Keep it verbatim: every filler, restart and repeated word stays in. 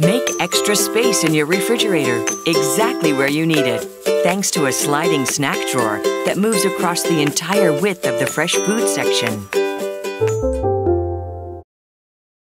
Make extra space in your refrigerator, exactly where you need it, thanks to a sliding snack drawer that moves across the entire width of the fresh food section.